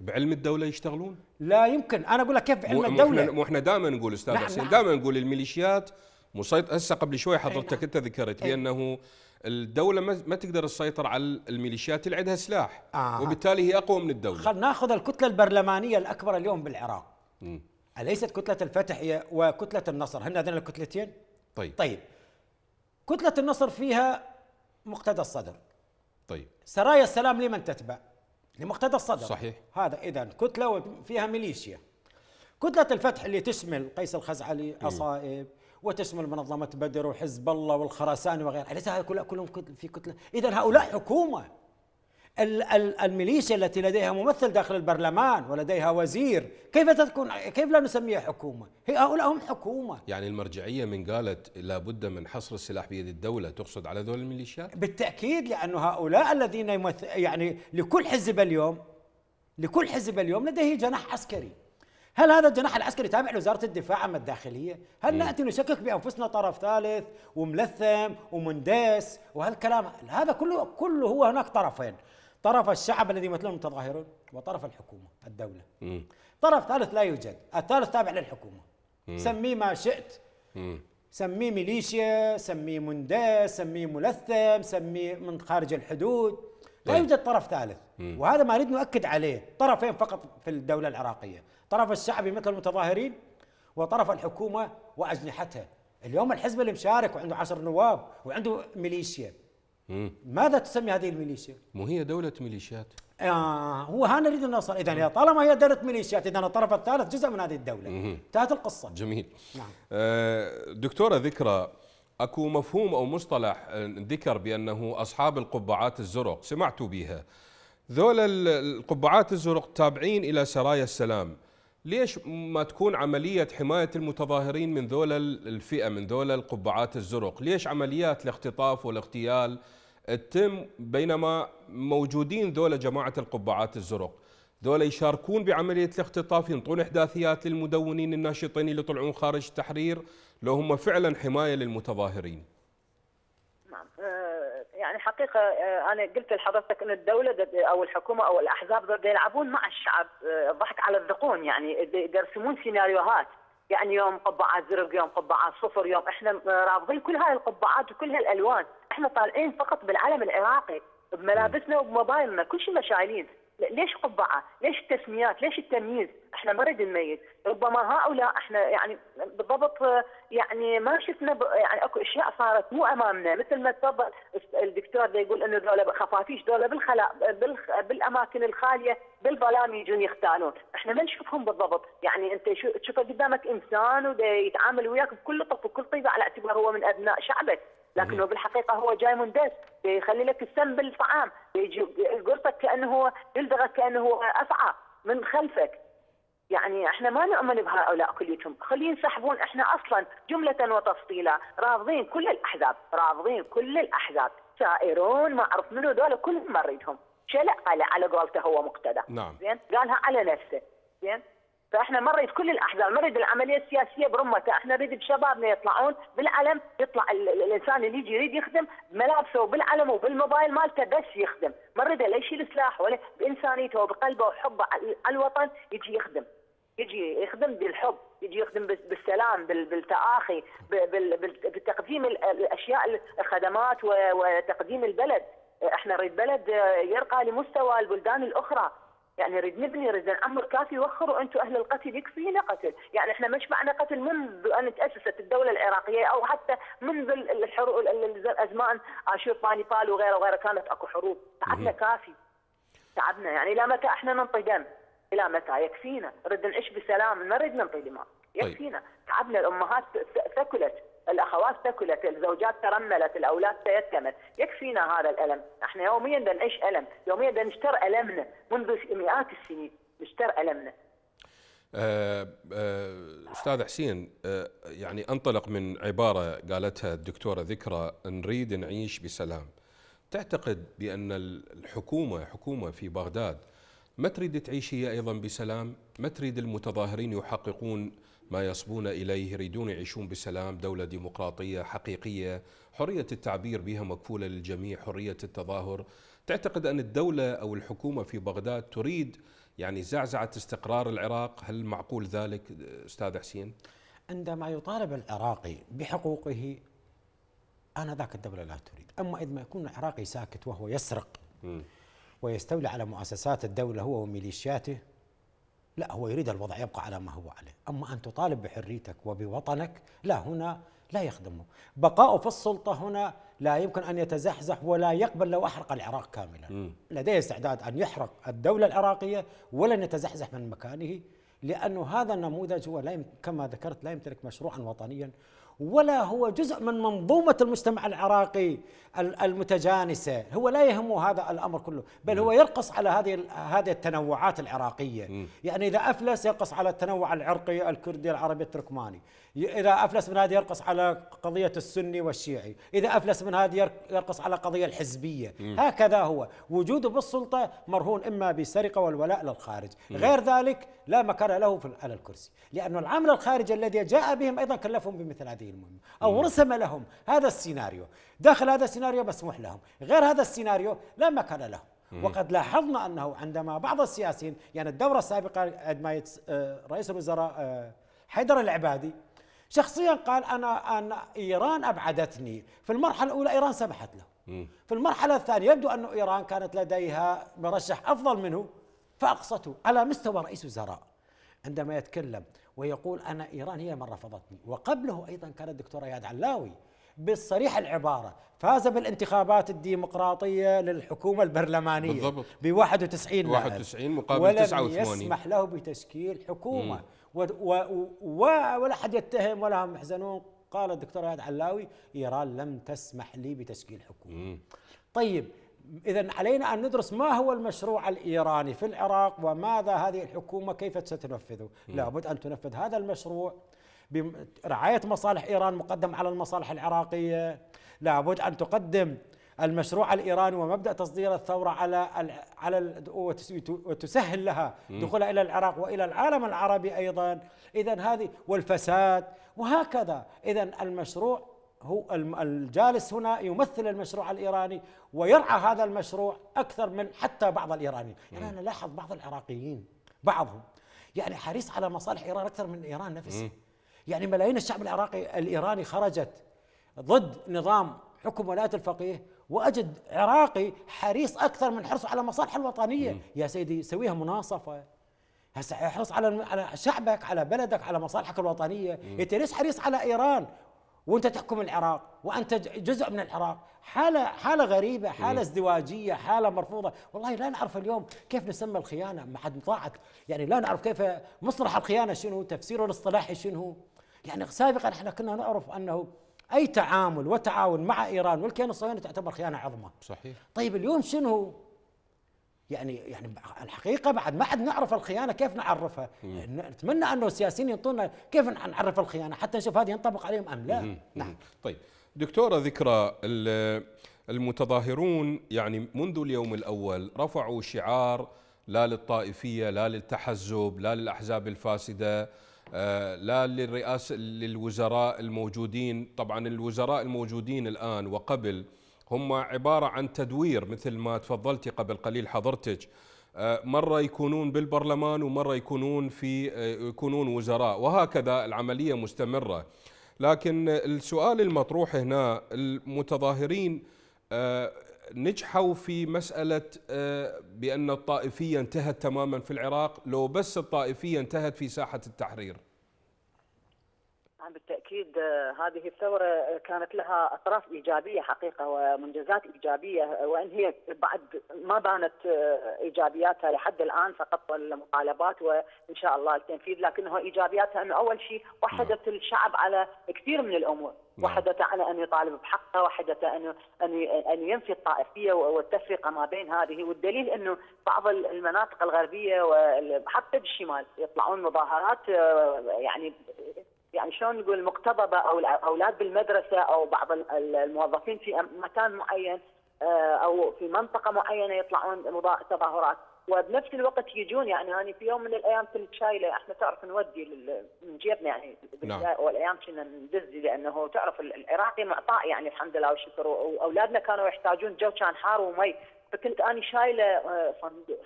بعلم الدولة يشتغلون؟ لا يمكن، أنا أقول لك كيف بعلم الدولة؟ مو إحنا دائما نقول أستاذ حسين، دائما نقول الميليشيات مسيطرة. هسه قبل شوي حضرتك أنت ذكرت بأنه الدولة ما تقدر تسيطر على الميليشيات اللي عندها سلاح، آه. وبالتالي هي أقوى من الدولة. خلينا ناخذ الكتلة البرلمانية الأكبر اليوم بالعراق. م. أليست كتلة الفتح هي وكتلة النصر؟ هن هذين الكتلتين؟ طيب. طيب. كتلة النصر فيها مقتدى الصدر. طيب. سرايا السلام لمن تتبع؟ لمقتدى الصدر. صحيح. هذا إذا كتلة وفيها ميليشيا. كتلة الفتح اللي تشمل قيس الخزعلي، أصائب، وتشمل منظمة بدر وحزب الله والخراساني وغيرها، أليس هذا كلها كلهم في كتلة؟ إذا هؤلاء حكومة. الميليشيا التي لديها ممثل داخل البرلمان ولديها وزير، كيف تكون كيف لا نسميها حكومة؟ هؤلاء هم حكومة. يعني المرجعية من قالت لابد من حصر السلاح بيد الدولة، تقصد على ذول الميليشيات؟ بالتأكيد، لأن هؤلاء الذين يمثل يعني لكل حزب اليوم لكل حزب اليوم لديه جناح عسكري. هل هذا الجناح العسكري تابع لوزارة الدفاع أم الداخلية؟ هل نأتي نشكك بأنفسنا طرف ثالث وملثم ومندس وهالكلام؟ هذا كله كله هو هناك طرفين، طرف الشعب الذي يمثلون المتظاهرون وطرف الحكومة الدولة. م. طرف ثالث لا يوجد، الثالث تابع للحكومة. م. سميه ما شئت. م. سميه ميليشيا، سميه مندس، سميه ملثم، سميه من خارج الحدود، لا يوجد طرف ثالث. م. وهذا ما نريد نؤكد عليه، طرفين فقط في الدولة العراقية، طرف الشعب مثل المتظاهرين وطرف الحكومة وأجنحتها. اليوم الحزب اللي مشارك وعنده عشر نواب وعنده ميليشيا، مم. ماذا تسمي هذه الميليشيا؟ مو هي دولة ميليشيات. آه هو هنا نريد نوصل. إذا طالما هي دولة ميليشيات، إذا الطرف الثالث جزء من هذه الدولة. انتهت القصة. جميل. نعم. آه دكتورة ذكرى، اكو مفهوم او مصطلح ذكر بانه اصحاب القبعات الزرق، سمعتوا بيها. ذول القبعات الزرق تابعين الى سرايا السلام، ليش ما تكون عملية حماية المتظاهرين من ذول الفئة، من ذول القبعات الزرق؟ ليش عمليات الاختطاف والاغتيال تتم بينما موجودين ذول جماعة القبعات الزرق؟ ذول يشاركون بعملية الاختطاف، ينطون إحداثيات للمدونين الناشطين اللي يطلعون خارج التحرير، لو هم فعلا حماية للمتظاهرين. نعم، يعني حقيقة أنا قلت لحضرتك أن الدولة أو الحكومة أو الأحزاب يلعبون مع الشعب ضحك على الذقون، يعني يرسمون سيناريوهات، يعني يوم قبعات زرق، يوم قبعات صفر، يوم احنا رافضين كل هاي القبعات وكل هالألوان، احنا طالعين فقط بالعلم العراقي بملابسنا وبموبايلنا، كل شيء مشايلين. ليش قبعة؟ ليش التسميات؟ ليش التمييز؟ احنا ما نريد نميز، ربما هؤلاء احنا يعني بالضبط يعني ما شفنا، يعني اكو اشياء صارت مو امامنا، مثل ما تفضل الدكتور دا يقول انه ذولا خفافيش، ذولا بالخلاء بالاماكن الخاليه بالظلام يجون يختالون، احنا ما نشوفهم بالضبط، يعني انت تشوفه قدامك انسان ودا يتعامل وياك بكل طف وكل طيبه على اعتبار هو من ابناء شعبك، لكنه بالحقيقه هو جاي مندس، يخلي لك السم بالطعام، يجي يقرصك كانه هو يلدغك كانه هو افعى من خلفك. يعني احنا ما نؤمن بهؤلاء كليتهم، خليه ينسحبون، احنا اصلا جمله وتفصيلا رافضين كل الاحزاب، رافضين كل الاحزاب، سائرون ما اعرف منو ذولا كلهم ما نريدهم، شلق على قولته هو مقتدى. نعم. زين؟ قالها على نفسه. زين؟ فاحنا ما نريد كل الاحزاب، ما نريد العمليه السياسيه برمتها، احنا نريد بشبابنا يطلعون بالعلم، يطلع الانسان اللي يجي يريد يخدم بملابسه وبالعلم وبالموبايل مالته بس يخدم، ما نريد لا يشيل سلاح ولا بانسانيته وبقلبه وحبه على الوطن يجي يخدم. يجي يخدم بالحب، يجي يخدم بالسلام، بالتآخي، بتقديم الاشياء الخدمات وتقديم البلد، احنا نريد بلد يرقى لمستوى البلدان الاخرى. يعني نريد نبني، نريد نعمر، كافي وخروا انتم اهل القتل، يكفينا قتل، يعني احنا ما شبعنا قتل منذ ان تاسست الدوله العراقيه او حتى منذ الحروب الازمان اشور باني بال وغيره وغيره، كانت اكو حروب، تعبنا كافي، تعبنا، يعني الى متى احنا ننطدم؟ الى متى؟ يكفينا، نريد نعيش بسلام، ما نريد ننطي دماء، يكفينا، تعبنا، الامهات ثكلت، الاخوات ثكلت، الزوجات ترملت، الاولاد تيتمت، يكفينا هذا الالم، احنا يوميا بنعيش الم، يوميا بنشتر المنا منذ مئات السنين، نشتر المنا. أه أه استاذ حسين، أه يعني انطلق من عباره قالتها الدكتوره ذكرى، نريد نعيش بسلام. تعتقد بان الحكومه، حكومه في بغداد، ما تريد تعيش هي ايضا بسلام؟ ما تريد المتظاهرين يحققون ما يصبون إليه، يريدون يعيشون بسلام، دولة ديمقراطية حقيقية، حرية التعبير بها مكفولة للجميع، حرية التظاهر. تعتقد أن الدولة أو الحكومة في بغداد تريد يعني زعزعة استقرار العراق؟ هل معقول ذلك أستاذ حسين؟ عندما يطالب العراقي بحقوقه أنا ذاك الدولة لا تريد، أما إذ ما يكون العراقي ساكت وهو يسرق م. ويستولي على مؤسسات الدولة هو وميليشياته، لا، هو يريد الوضع يبقى على ما هو عليه. أما أن تطالب بحريتك وبوطنك، لا، هنا لا يخدمه بقاؤه في السلطة، هنا لا يمكن أن يتزحزح ولا يقبل لو أحرق العراق كاملا. م. لديه استعداد أن يحرق الدولة العراقية ولن يتزحزح من مكانه، لأنه هذا النموذج هو لا يمكن، كما ذكرت، لا يمتلك مشروعا وطنيا، ولا هو جزء من منظومة المجتمع العراقي المتجانسة، هو لا يهمه هذا الأمر كله، بل هو يرقص على هذه هذه التنوعات العراقية، يعني إذا أفلس يرقص على التنوع العرقي الكردي العربي التركماني، إذا أفلس من هذا يرقص على قضية السني والشيعي، إذا أفلس من هذا يرقص على قضية الحزبية، هكذا هو وجوده بالسلطة مرهون إما بسرقة والولاء للخارج، غير ذلك لا مكان له على الكرسي، لأن العامل الخارجي الذي جاء بهم أيضا كلفهم بمثل هذه المهمة، أو رسم لهم هذا السيناريو، داخل هذا السيناريو مسموح لهم، غير هذا السيناريو لا مكان له. وقد لاحظنا أنه عندما بعض السياسيين، يعني الدورة السابقة عندما رئيس الوزراء حيدر العبادي شخصيا قال أنا أن إيران أبعدتني، في المرحلة الأولى إيران سمحت له، في المرحلة الثانية يبدو أن إيران كانت لديها مرشح أفضل منه فأقصته، على مستوى رئيس وزراء عندما يتكلم ويقول أنا إيران هي من رفضتني. وقبله أيضا كان الدكتور اياد علاوي بالصريح العبارة فاز بالانتخابات الديمقراطية للحكومة البرلمانية بالضبط بواحد وتسعين واحد وتسعين مقابل تسعة وثمانين، ولم يسمح له بتشكيل حكومة، ولا أحد يتهم ولا هم يحزنون قال الدكتور اياد علاوي ايران لم تسمح لي بتشكيل حكومه. طيب إذا علينا أن ندرس ما هو المشروع الإيراني في العراق وماذا هذه الحكومة كيف ستنفذه. لابد أن تنفذ هذا المشروع برعاية مصالح إيران مقدم على المصالح العراقية. لابد أن تقدم المشروع الإيراني ومبدأ تصدير الثورة على على وتسهل لها دخولها إلى العراق وإلى العالم العربي أيضا. إذا هذه والفساد وهكذا. إذا المشروع هو الجالس هنا يمثل المشروع الإيراني ويرعى هذا المشروع أكثر من حتى بعض الإيرانيين. يعني أنا لاحظ بعض العراقيين بعضهم يعني حريص على مصالح إيران أكثر من إيران نفسها. يعني ملايين الشعب العراقي الإيراني خرجت ضد نظام حكم ولاية الفقيه وأجد عراقي حريص أكثر من حرصه على مصالح الوطنية. مم. يا سيدي سويها مناصفة. هسه احرص على على شعبك على بلدك على مصالحك الوطنية. مم. أنت ليش حريص على إيران وانت تحكم العراق وانت جزء من العراق؟ حاله حاله غريبه، حاله ازدواجيه، حاله مرفوضه. والله لا نعرف اليوم كيف نسمى الخيانه، ما حد طاعت يعني لا نعرف كيف مصطلح الخيانه شنو، تفسيره الاصطلاحي شنو. يعني سابقا احنا كنا نعرف انه اي تعامل وتعاون مع ايران والكيان الصهيوني تعتبر خيانه عظمى. صحيح. طيب اليوم شنو؟ يعني يعني الحقيقه بعد ما عد نعرف الخيانه كيف نعرفها. مم. نتمنى انه السياسيين ينطونا كيف نعرف الخيانه حتى نشوف هذه ينطبق عليهم ام لا. مم. نعم. طيب دكتوره ذكرى، المتظاهرون يعني منذ اليوم الاول رفعوا شعار لا للطائفيه، لا للتحزب، لا للاحزاب الفاسده، لا للرئاسه للوزراء الموجودين. طبعا الوزراء الموجودين الان وقبل هم عبارة عن تدوير مثل ما تفضلتي قبل قليل حضرتك، مرة يكونون بالبرلمان ومرة يكونون في يكونون وزراء وهكذا العملية مستمرة. لكن السؤال المطروح هنا، المتظاهرين نجحوا في مسألة بأن الطائفية انتهت تماما في العراق؟ لو بس الطائفية انتهت في ساحة التحرير. بالتأكيد هذه الثورة كانت لها أطراف إيجابية حقيقة ومنجزات إيجابية، وإن هي بعد ما بانت إيجابياتها لحد الآن فقط المطالبات وإن شاء الله التنفيذ، لكنها إيجابياتها أنه أول شيء وحدت الشعب على كثير من الأمور. وحدت على أن يطالب بحقها، وحدت أن أن ينفي الطائفية والتفرقة ما بين هذه، والدليل أنه بعض المناطق الغربية وحتى بالشمال يطلعون مظاهرات يعني يعني شلون نقول مقتضبه، او الاولاد بالمدرسه او بعض الموظفين في مكان معين او في منطقه معينه يطلعون تظاهرات، وبنفس الوقت يجون يعني انا يعني في يوم من الايام كنت شايله احنا تعرف نودي من جيبنا يعني والايام كنا ندز لانه تعرف العراقي معطاء يعني الحمد لله والشكر، واولادنا كانوا يحتاجون الجو كان حار ومي، فكنت أنا شايلة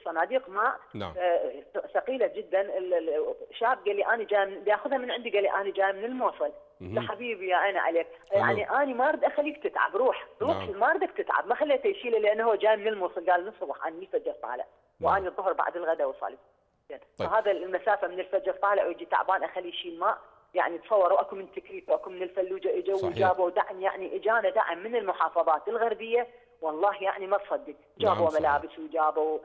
صناديق ماء ثقيلة جدا. الشاب قال لي أنا جاي بياخذها من عندي، قال لي أنا جاي من الموصل. يا حبيبي يا أنا عليك يعني أنا ما أريد أخليك تتعب، روح روح ما أريدك تتعب، ما خليته يشيله لأنه هو جاي من الموصل، قال نصبح أنا الفجر طالع وأنا الظهر بعد الغداء وصلت. فهذا المسافة من الفجر طالع ويجي تعبان أخليه يشيل ماء. يعني تصوروا اكو من تكريت واكو من الفلوجه اجوا وجابوا دعم، يعني اجانا دعم من المحافظات الغربيه والله يعني ما تصدق، جابوا ملابس وجابوا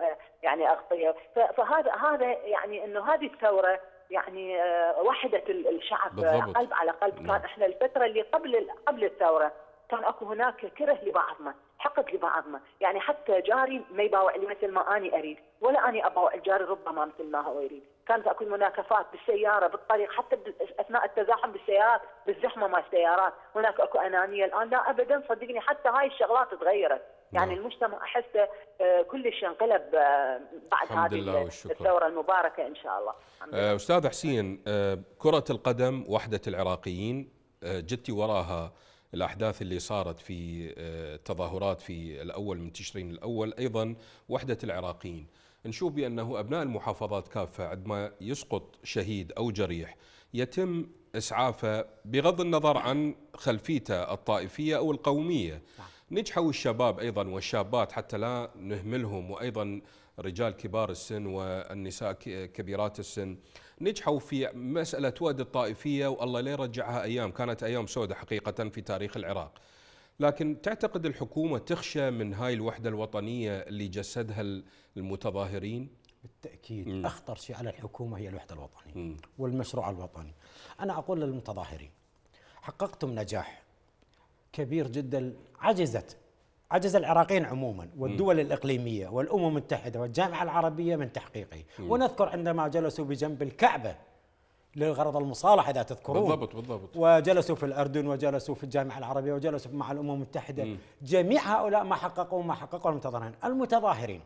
يعني اغطيه، فهذا هذا يعني انه هذه الثوره يعني وحدت الشعب بالضبط. قلب على قلب. كان احنا الفتره اللي قبل قبل الثوره كان اكو هناك كره لبعضنا، حقد لبعضنا، يعني حتى جاري ما يباوع لي مثل ما اني اريد، ولا اني اباوع الجاري ربما مثل ما هو يريد، كانت اكو مناكفات بالسياره بالطريق حتى اثناء التزاحم بالسيارات، بالزحمه مال السيارات، هناك اكو انانيه الان لا ابدا صدقني، حتى هاي الشغلات تغيرت، يعني المجتمع احسه كلش انقلب بعد هذه الثوره المباركه ان شاء الله. أه استاذ حسين، أه كره القدم وحده العراقيين، أه جتي وراها الأحداث اللي صارت في التظاهرات في الأول من تشرين الأول، أيضا وحدة العراقيين نشوف بأنه أبناء المحافظات كافة عندما يسقط شهيد أو جريح يتم إسعافه بغض النظر عن خلفيته الطائفية أو القومية. نجحوا الشباب أيضا والشابات حتى لا نهملهم، وأيضا رجال كبار السن والنساء كبيرات السن نجحوا في مسألة واد الطائفية، والله لا يرجعها أيام، كانت أيام سوداء حقيقة في تاريخ العراق. لكن تعتقد الحكومة تخشى من هاي الوحدة الوطنية اللي جسدها المتظاهرين؟ بالتأكيد. م. أخطر شيء على الحكومة هي الوحدة الوطنية. م. والمشروع الوطني. أنا أقول للمتظاهرين حققتم نجاح كبير جدا، عجزت عجز العراقيين عموما والدول م. الإقليمية والأمم المتحدة والجامعة العربية من تحقيقه. م. ونذكر عندما جلسوا بجنب الكعبة للغرض المصالحة إذا تذكرون. بالضبط بالضبط. وجلسوا في الأردن وجلسوا في الجامعة العربية وجلسوا مع الأمم المتحدة. م. جميع هؤلاء ما حققوا ما حققوا المتظاهرين المتظاهرين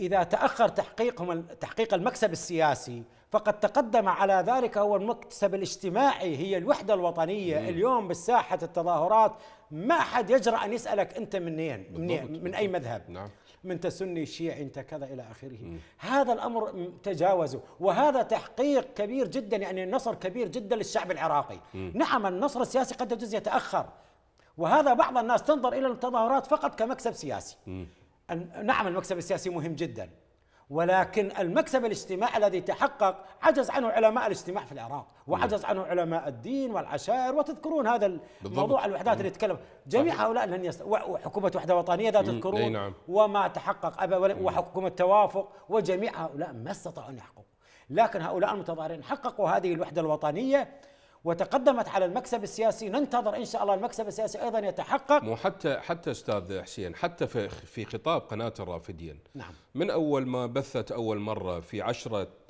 إذا تأخر تحقيقهم تحقيق المكسب السياسي فقد تقدم على ذلك هو المكتسب الاجتماعي، هي الوحدة الوطنية. مم. اليوم بالساحة التظاهرات ما أحد يجرأ أن يسألك أنت منين من, من أي مذهب. نعم. من تسني شيعي أنت كذا إلى آخره. مم. هذا الأمر تجاوزه، وهذا تحقيق كبير جدا، يعني نصر كبير جدا للشعب العراقي. مم. نعم النصر السياسي قد يجوز يتأخر، وهذا بعض الناس تنظر إلى التظاهرات فقط كمكسب سياسي. مم. نعم المكسب السياسي مهم جدا، ولكن المكسب الاجتماعي الذي تحقق عجز عنه علماء الاجتماع في العراق، وعجز عنه علماء الدين والعشائر، وتذكرون هذا الموضوع الوحدات اللي تكلم جميع هؤلاء لن يست... وحكومة وحدة وطنية ذات تذكرون. نعم. وما تحقق أبا وحكومة توافق، وجميع هؤلاء ما استطاعوا أن يحققوا، لكن هؤلاء المتظاهرين حققوا هذه الوحدة الوطنية وتقدمت على المكسب السياسي. ننتظر ان شاء الله المكسب السياسي ايضا يتحقق. وحتى حتى استاذ حسين حتى في في خطاب قناه الرافدين. نعم. من اول ما بثت اول مره في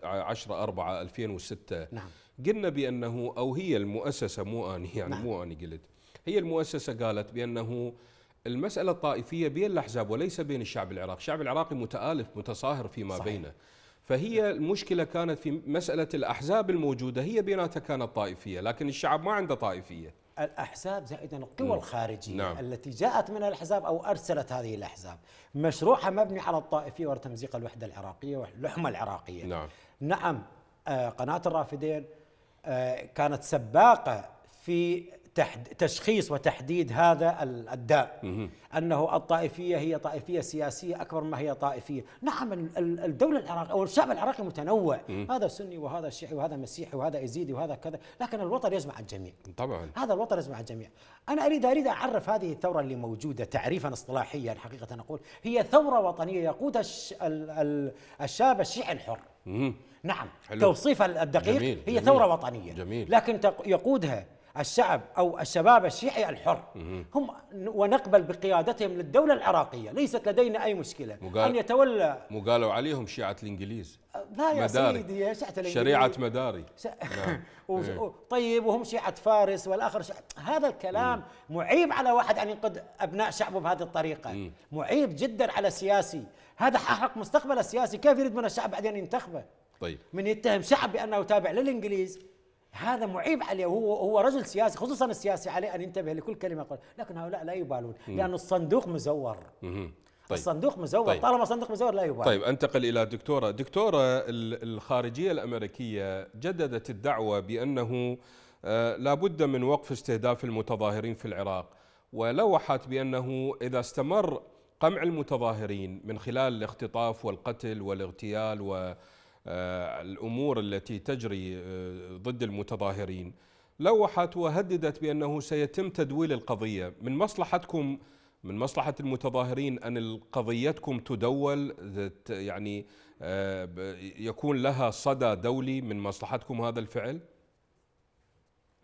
عشرة أربعة ألفين وستة. نعم. قلنا بانه او هي المؤسسه مو اني يعني. نعم. مو اني قلت، هي المؤسسه قالت بانه المساله الطائفيه بين الاحزاب وليس بين الشعب العراقي، الشعب العراقي متآلف متصاهر فيما صحيح. بينه. فهي المشكلة كانت في مسألة الأحزاب الموجودة، هي بيناتها كانت طائفية، لكن الشعب ما عنده طائفية. الأحزاب زائدا القوى الخارجية. نعم. التي جاءت من الأحزاب أو أرسلت هذه الأحزاب، مشروعها مبني على الطائفية وتمزيق الوحدة العراقية واللحمة العراقية. نعم. نعم قناة الرافدين كانت سباقة في تشخيص وتحديد هذا الداء، أنه الطائفية هي طائفية سياسية أكبر ما هي طائفية. نعم الدولة العراقية أو الشعب العراقي متنوع، هذا سني وهذا شيعي وهذا مسيحي وهذا يزيدي وهذا كذا، لكن الوطن يجمع الجميع. طبعا هذا الوطن يجمع الجميع. أنا أريد أريد أعرف هذه الثورة اللي موجودة تعريفا اصطلاحيا، حقيقة أقول هي ثورة وطنية يقودها الشاب الشيعي الحر. نعم توصيفها الدقيق. جميل. هي جميل. ثورة وطنية. جميل. لكن يقودها الشعب أو الشباب الشيعي الحر هم، ونقبل بقيادتهم للدولة العراقية، ليست لدينا أي مشكلة أن يتولى. مو قالوا عليهم شيعة الإنجليز؟ لا يا مداري. سيدي يا شيعة الإنجليز شريعة مداري ش... نعم. و... إيه. طيب وهم شيعة فارس والآخر شيعة. هذا الكلام مم. معيب على واحد أن ينقد أبناء شعبه بهذه الطريقة. مم. معيب جدا على سياسي، هذا حقق مستقبله السياسي، كيف يريد من الشعب بعدين ينتخبه؟ طيب من يتهم شعب بأنه تابع للإنجليز هذا معيب عليه، هو هو رجل سياسي، خصوصا السياسي عليه ان ينتبه لكل كلمه يقول، لكن هؤلاء لا يبالون لأن الصندوق مزور. طيب. الصندوق مزور. طيب. طالما صندوق مزور لا يبالون. طيب انتقل الى دكتوره، دكتوره الخارجيه الامريكيه جددت الدعوه بانه لا بد من وقف استهداف المتظاهرين في العراق، ولوحت بانه اذا استمر قمع المتظاهرين من خلال الاختطاف والقتل والاغتيال و الأمور التي تجري ضد المتظاهرين، لوحت وهددت بأنه سيتم تدويل القضية. من مصلحتكم، من مصلحة المتظاهرين أن قضيتكم تدول، يعني يكون لها صدى دولي، من مصلحتكم هذا الفعل؟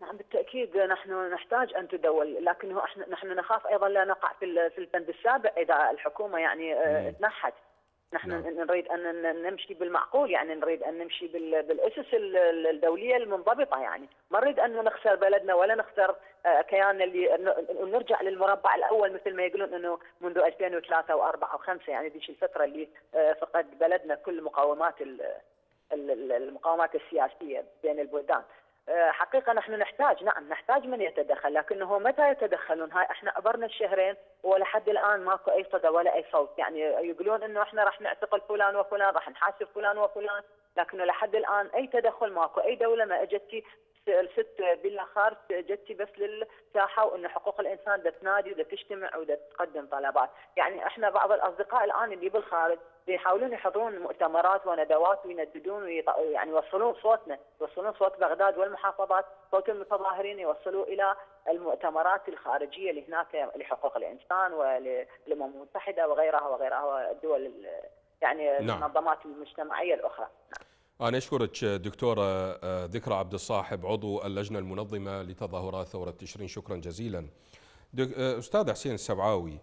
نعم بالتأكيد نحن نحتاج أن تدول، لكن احنا نحن نخاف أيضا لا نقع في البند السابق إذا الحكومة يعني تنحت. نحن نعم. نريد أن نمشي بالمعقول، يعني نريد أن نمشي بالأسس الدولية المنضبطة، يعني ما نريد أن نخسر بلدنا ولا نخسر كياننا اللي نرجع للمربع الأول مثل ما يقولون أنه منذ ألفين وثلاثة وأربعة وخمسة، يعني ذيك الفترة اللي فقد بلدنا كل مقاومات المقاومات السياسية بين البلدان. حقيقة نحن نحتاج، نعم نحتاج من يتدخل، لكنه متى يتدخلون؟ هاي احنا عبرنا الشهرين ولحد الآن ماكو أي صدى ولا أي صوت، يعني يقولون إنه احنا راح نعتقل فلان وفلان، راح نحاسب فلان وفلان، لكنه لحد الآن أي تدخل ماكو، أي دولة ما أجتي الست بالآخر جتي بس للساحة، وإن حقوق الإنسان دا تنادي ودا تجتمع ودا تقدم طلبات. يعني إحنا بعض الأصدقاء الآن اللي بالخارج يحاولون يحضرون مؤتمرات وندوات وينددون ويعني يوصلون صوتنا، يوصلون صوت بغداد والمحافظات، صوت المتظاهرين يوصلوا إلى المؤتمرات الخارجية اللي هناك لحقوق الإنسان وللأمم المتحدة وغيرها وغيرها والدول يعني المنظمات المجتمعية الأخرى. أنا أشكرك دكتورة ذكرى عبد الصاحب عضو اللجنة المنظمة لتظاهرات ثورة تشرين، شكرا جزيلا. أستاذ حسين السبعاوي،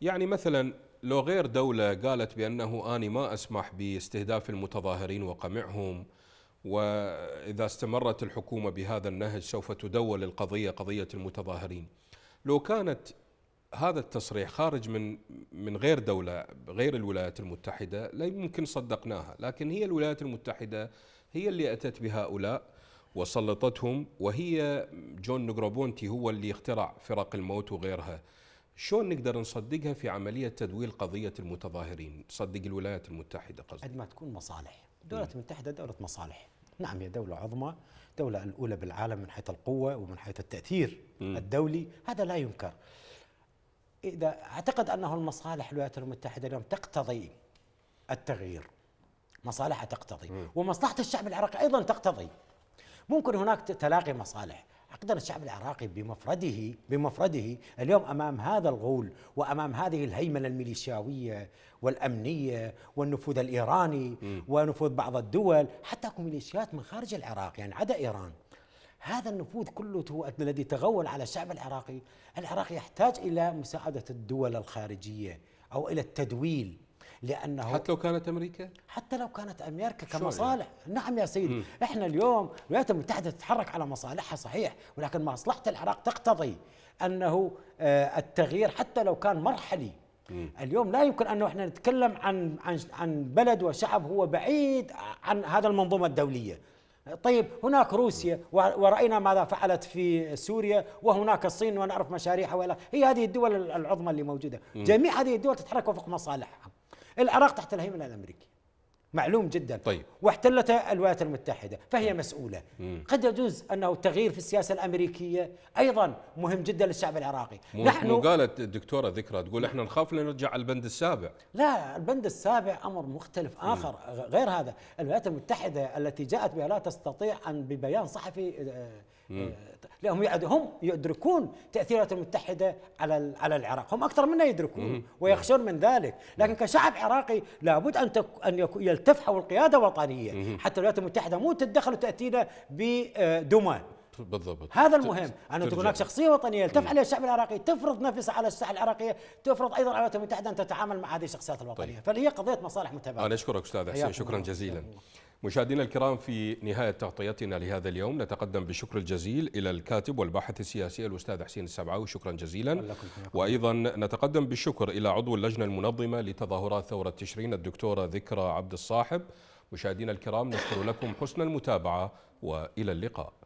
يعني مثلا لو غير دولة قالت بأنه أنا ما أسمح باستهداف المتظاهرين وقمعهم، وإذا استمرت الحكومة بهذا النهج سوف تدول القضية قضية المتظاهرين، لو كانت هذا التصريح خارج من من غير دولة غير الولايات المتحدة لا يمكن صدقناها، لكن هي الولايات المتحدة هي اللي أتت بهؤلاء وسلطتهم، وهي جون نغربونتي هو اللي اخترع فرق الموت وغيرها. شلون نقدر نصدقها في عملية تدويل قضية المتظاهرين؟ تصدق الولايات المتحدة قصدي؟ عندما تكون مصالح، الولايات المتحدة دولة مصالح. نعم هي دولة عظمى، دولة الأولى بالعالم من حيث القوة ومن حيث التأثير م. الدولي، هذا لا ينكر. إذا أعتقد أنه المصالح الولايات المتحدة اليوم تقتضي التغيير، مصالحها تقتضي م. ومصلحة الشعب العراقي أيضا تقتضي. ممكن هناك تلاقي مصالح. أقدر الشعب العراقي بمفرده بمفرده اليوم أمام هذا الغول وأمام هذه الهيمنة الميليشياوية والأمنية والنفوذ الإيراني م. ونفوذ بعض الدول، حتى اكو ميليشيات من خارج العراق يعني عدا إيران. هذا النفوذ كله هو الذي تغول على الشعب العراقي. العراق يحتاج إلى مساعدة الدول الخارجية أو إلى التدويل، لأنه حتى لو كانت أمريكا؟ حتى لو كانت أمريكا كمصالح. نعم يا سيدي، م. إحنا اليوم الولايات المتحدة تتحرك على مصالحها صحيح، ولكن مصلحة العراق تقتضي أنه التغيير حتى لو كان مرحلي. م. اليوم لا يمكن أنه إحنا نتكلم عن عن عن بلد وشعب هو بعيد عن هذا المنظومة الدولية. طيب هناك روسيا ورأينا ماذا فعلت في سوريا، وهناك الصين ونعرف مشاريعها، ولا هي هذه الدول العظمى اللي موجودة. م. جميع هذه الدول تتحرك وفق مصالحها. العراق تحت الهيمنة الأمريكية معلوم جدا. طيب. واحتلتها الولايات المتحدة فهي م. مسؤولة. م. قد يجوز أنه التغيير في السياسة الأمريكية أيضا مهم جدا للشعب العراقي. مو نحن مو قالت الدكتورة ذكرى تقول إحنا نخاف لنرجع على البند السابع. لا، البند السابع أمر مختلف آخر م. غير هذا. الولايات المتحدة التي جاءت بها لا تستطيع أن ببيان صحفي م. لهم هم يدركون تأثيرات المتحدة على على العراق، هم أكثر منا يدركون ويخشون من ذلك، لكن كشعب عراقي لابد أن أن يلتف حول القيادة الوطنية، حتى الولايات المتحدة مو تتدخل وتأتينا بدمى. بالضبط، هذا المهم، أن تكون هناك شخصية وطنية يلتف عليها الشعب العراقي، تفرض نفسها على الساحة العراقية، تفرض أيضا على الولايات المتحدة أن تتعامل مع هذه الشخصيات الوطنية. طيب. فهي قضية مصالح متبادلة. أنا أشكرك أستاذ حسين، شكرا جزيلا. مشاهدينا الكرام، في نهاية تغطيتنا لهذا اليوم نتقدم بالشكر الجزيل إلى الكاتب والباحث السياسي الأستاذ حسين السبعاوي، شكرا جزيلا. وأيضا نتقدم بالشكر إلى عضو اللجنة المنظمة لتظاهرات ثورة تشرين الدكتورة ذكرى عبد الصاحب. مشاهدينا الكرام، نشكر لكم حسن المتابعة وإلى اللقاء.